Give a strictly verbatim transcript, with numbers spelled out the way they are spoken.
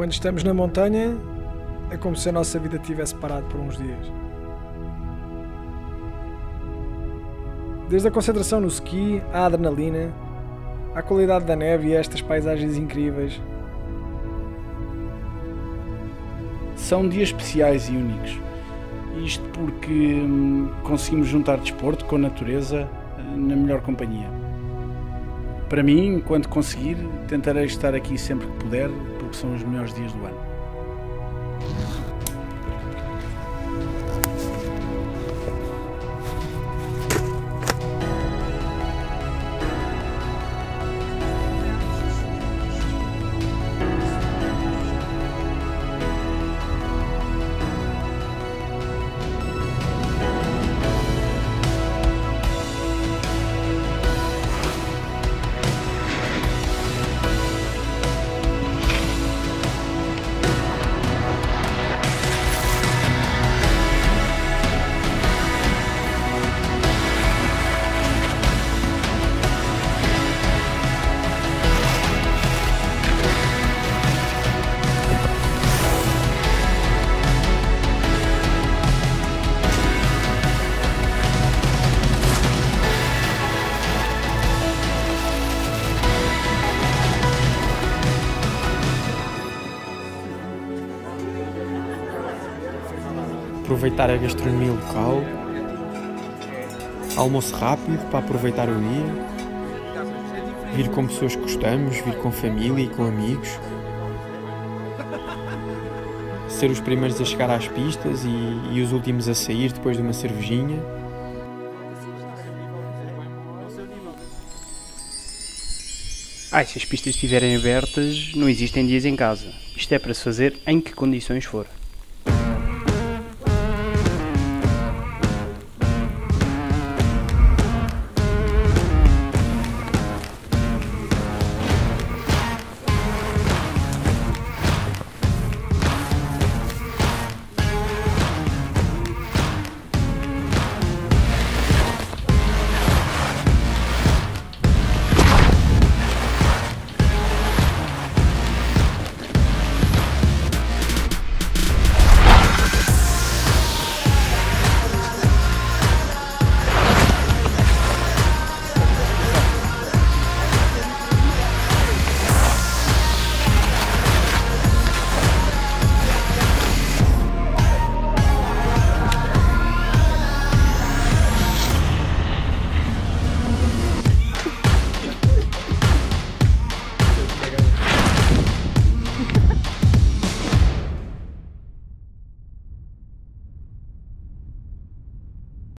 Quando estamos na montanha, é como se a nossa vida tivesse parado por uns dias. Desde a concentração no ski, à adrenalina, à qualidade da neve e a estas paisagens incríveis. São dias especiais e únicos. Isto porque conseguimos juntar desporto com a natureza na melhor companhia. Para mim, enquanto conseguir, tentarei estar aqui sempre que puder, porque são os melhores dias do ano. Aproveitar a gastronomia local, almoço rápido para aproveitar o dia, vir com pessoas que gostamos, vir com família e com amigos, ser os primeiros a chegar às pistas e, e os últimos a sair depois de uma cervejinha. Ah, se as pistas estiverem abertas, não existem dias em casa. Isto é para se fazer em que condições for.